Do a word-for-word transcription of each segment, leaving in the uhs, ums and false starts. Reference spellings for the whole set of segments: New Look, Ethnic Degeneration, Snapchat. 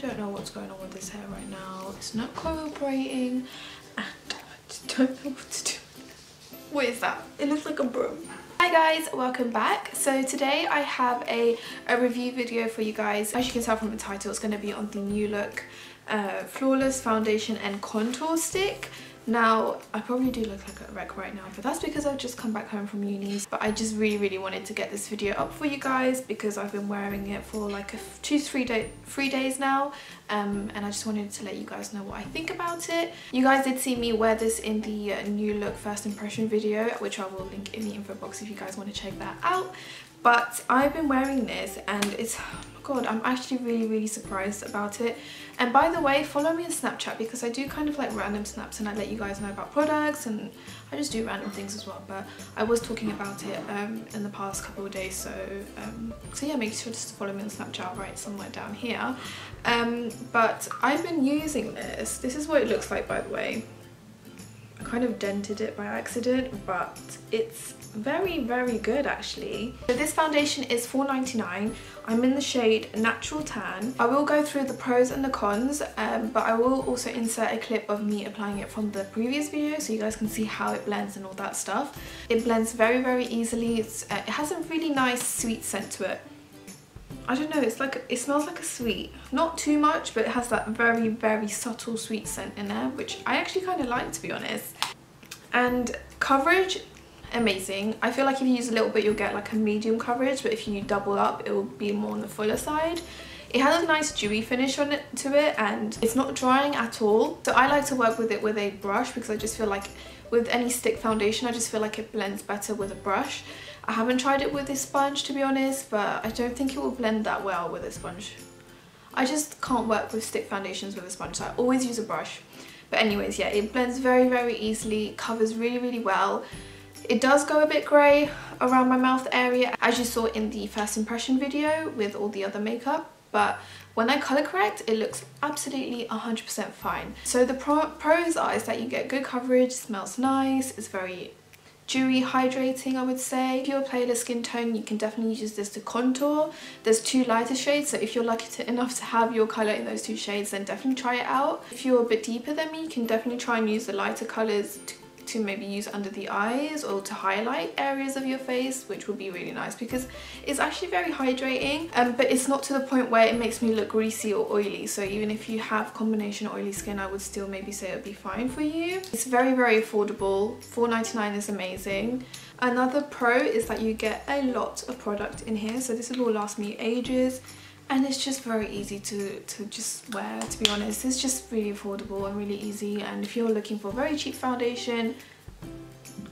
don't know what's going on with this hair right now. It's not cooperating and I just don't know what to do. What is that? It looks like a broom. Hi guys, welcome back. So today I have a, a review video for you guys. As you can tell from the title, it's going to be on the New Look uh, Flawless Foundation and Contour Stick. Now, I probably do look like a wreck right now, but that's because I've just come back home from uni. But I just really, really wanted to get this video up for you guys because I've been wearing it for like a two, three, day, three days now. Um, and I just wanted to let you guys know what I think about it. You guys did see me wear this in the uh, New Look First Impression video, which I will link in the info box if you guys want to check that out. But I've been wearing this and it's, oh my god, I'm actually really, really surprised about it. And by the way, follow me on Snapchat because I do kind of like random snaps and I let you guys know about products and I just do random things as well. But I was talking about it um, in the past couple of days. So um, so yeah, make sure just to follow me on Snapchat. I'll write somewhere down here. Um, but I've been using this. This is what it looks like, by the way. I kind of dented it by accident, but it's very, very good actually. So this foundation is four ninety-nine. I'm in the shade Natural Tan. I will go through the pros and the cons, um, but I will also insert a clip of me applying it from the previous video so you guys can see how it blends and all that stuff. It blends very, very easily. It's, uh, it has a really nice sweet scent to it. I don't know, it's like, it smells like a sweet. Not too much, but it has that very, very subtle sweet scent in there, which I actually kind of like, to be honest. And coverage, amazing. I feel like if you use a little bit, you'll get like a medium coverage, but if you double up, it will be more on the fuller side. It has a nice dewy finish on it to it, and it's not drying at all. So I like to work with it with a brush because I just feel like with any stick foundation, I just feel like it blends better with a brush. I haven't tried it with a sponge, to be honest, but I don't think it will blend that well with a sponge. I just can't work with stick foundations with a sponge, so I always use a brush. But anyways, yeah, it blends very, very easily, covers really, really well. It does go a bit grey around my mouth area, as you saw in the first impression video with all the other makeup. But when I colour correct, it looks absolutely one hundred percent fine. So the pro pros are is that you get good coverage, smells nice, it's very dewy, hydrating, I would say. If you're a paler skin tone, you can definitely use this to contour. There's two lighter shades, so if you're lucky to, enough to have your colour in those two shades, then definitely try it out. If you're a bit deeper than me, you can definitely try and use the lighter colours to to maybe use under the eyes or to highlight areas of your face, which would be really nice because it's actually very hydrating, um, but it's not to the point where it makes me look greasy or oily. So even if you have combination oily skin, I would still maybe say it would be fine for you. It's very, very affordable. four ninety-nine is amazing. Another pro is that you get a lot of product in here, so this will all last me ages. And it's just very easy to, to just wear, to be honest. It's just really affordable and really easy. And if you're looking for a very cheap foundation,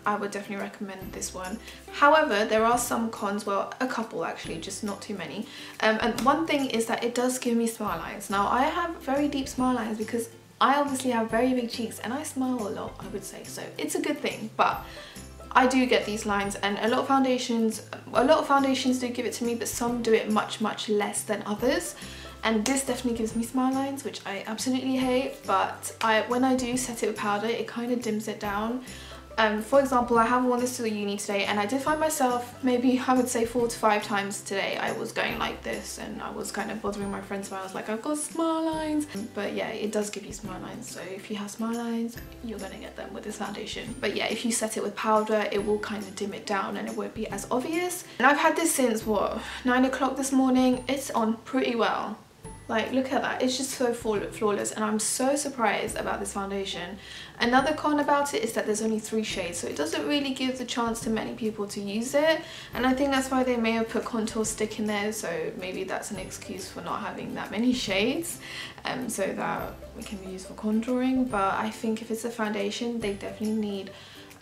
I would definitely recommend this one. However, there are some cons, well, a couple actually, just not too many. Um, and one thing is that it does give me smile lines. Now, I have very deep smile lines because I obviously have very big cheeks and I smile a lot, I would say. So it's a good thing, but I do get these lines, and a lot of foundations a lot of foundations do give it to me, but some do it much much less than others, and this definitely gives me smile lines, which I absolutely hate. But I when I do set it with powder, it kind of dims it down. Um, for example, I have worn this to the uni today, and I did find myself, maybe I would say four to five times today, I was going like this, and I was kind of bothering my friends when I was like, I've got smile lines. But yeah, it does give you smile lines, so if you have smile lines, you're gonna get them with this foundation. But yeah, if you set it with powder, it will kind of dim it down and it won't be as obvious. And I've had this since, what, nine o'clock this morning. It's on pretty well. Like, look at that, it's just so flawless, and I'm so surprised about this foundation. Another con about it is that there's only three shades, so it doesn't really give the chance to many people to use it, and I think that's why they may have put contour stick in there, so maybe that's an excuse for not having that many shades, um, so that it can be used for contouring. But I think if it's a foundation, they definitely need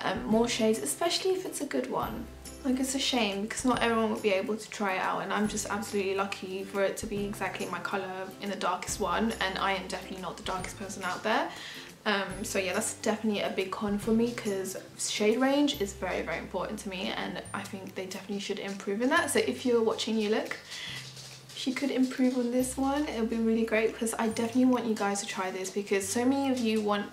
um, more shades, especially if it's a good one. Like, it's a shame because not everyone will be able to try it out, and I'm just absolutely lucky for it to be exactly my colour in the darkest one, and I am definitely not the darkest person out there. Um, so yeah, that's definitely a big con for me because shade range is very, very important to me, and I think they definitely should improve in that. So if you're watching New Look, if you could improve on this one, it would be really great because I definitely want you guys to try this because so many of you want...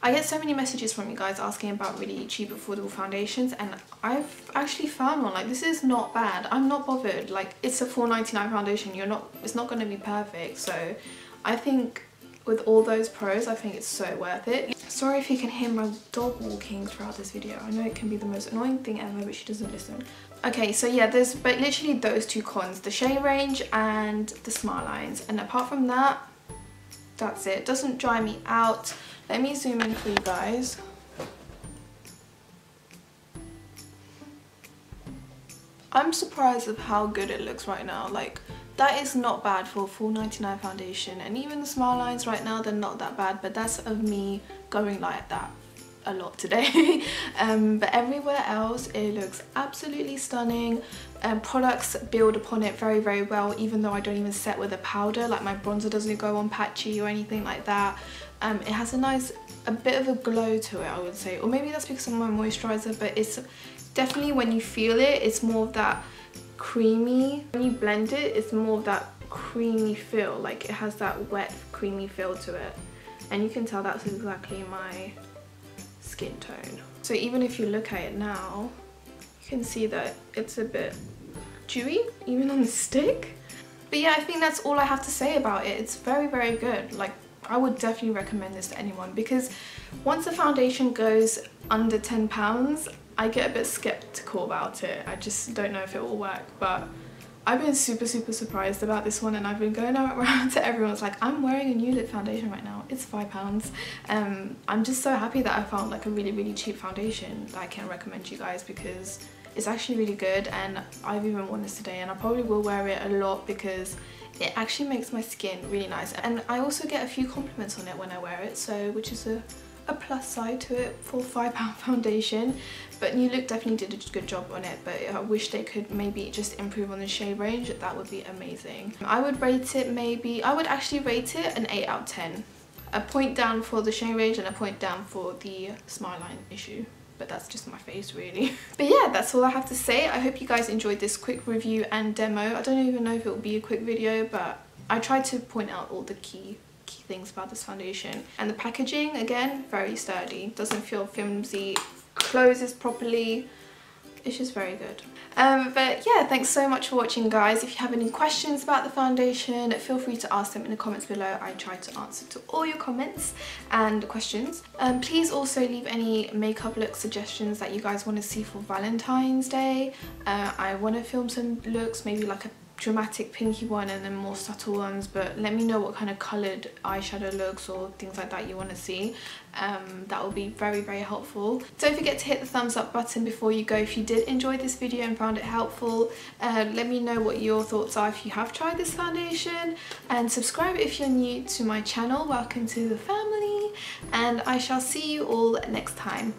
I get so many messages from you guys asking about really cheap, affordable foundations, and I've actually found one. Like, this is not bad. I'm not bothered. Like, it's a four ninety-nine foundation. You're not. It's not going to be perfect. So I think with all those pros, I think it's so worth it. Sorry if you can hear my dog walking throughout this video. I know it can be the most annoying thing ever, but she doesn't listen. Okay, so yeah, there's but literally those two cons, the shade range and the smile lines. And apart from that, that's it. It doesn't dry me out. Let me zoom in for you guys. I'm surprised of how good it looks right now. Like, that is not bad for a full ninety-nine foundation, and even the smile lines right now, they're not that bad, but that's of me going like that a lot today. um, but everywhere else it looks absolutely stunning, and um, products build upon it very very well, even though I don't even set with a powder. Like, my bronzer doesn't go on patchy or anything like that. Um, it has a nice a bit of a glow to it, I would say, or maybe that's because of my moisturizer, but it's definitely, when you feel it, it's more of that creamy. When you blend it, it's more of that creamy feel. Like, it has that wet creamy feel to it, and you can tell that's exactly my skin tone. So even if you look at it now, you can see that it's a bit dewy even on the stick. But yeah, I think that's all I have to say about it. It's very very good. Like, I would definitely recommend this to anyone, because once the foundation goes under ten pounds, I get a bit skeptical about it. I just don't know if it will work, but I've been super super surprised about this one, and I've been going around to everyone's like, I'm wearing a New Look foundation right now, it's five pounds. um, I'm just so happy that I found like a really really cheap foundation that I can recommend to you guys, because it's actually really good, and I've even worn this today, and I probably will wear it a lot because it actually makes my skin really nice, and I also get a few compliments on it when I wear it, so which is a a plus side to it for five pounds foundation. But New Look definitely did a good job on it, but I wish they could maybe just improve on the shade range. That would be amazing. I would rate it maybe, I would actually rate it an eight out of ten. A point down for the shade range and a point down for the smile line issue. But that's just my face really. But yeah, that's all I have to say. I hope you guys enjoyed this quick review and demo. I don't even know if it will be a quick video, but I tried to point out all the key key things about this foundation. And the packaging, again, very sturdy, doesn't feel flimsy, closes properly, it's just very good. Um, but yeah, thanks so much for watching guys. If you have any questions about the foundation, feel free to ask them in the comments below. I try to answer to all your comments and questions. Um, please also leave any makeup look suggestions that you guys want to see for Valentine's Day. Uh, I want to film some looks, maybe like a dramatic pinky one and then more subtle ones, but let me know what kind of coloured eyeshadow looks or things like that you want to see. Um, that will be very very helpful. Don't forget to hit the thumbs up button before you go if you did enjoy this video and found it helpful. Uh, let me know what your thoughts are if you have tried this foundation, and subscribe if you're new to my channel. Welcome to the family, and I shall see you all next time.